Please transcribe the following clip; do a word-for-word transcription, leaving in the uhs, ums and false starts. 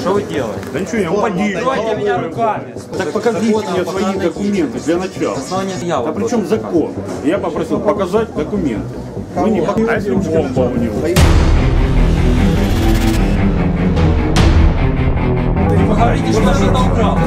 Что вы делаете? Да ничего, я упади. Откройте меня руками. Так покажите мне свои документы для начала. А при чем закон? Я попросил показать документы. Мы не показали. А если бомба у него? Вы говорите, что я затолкал.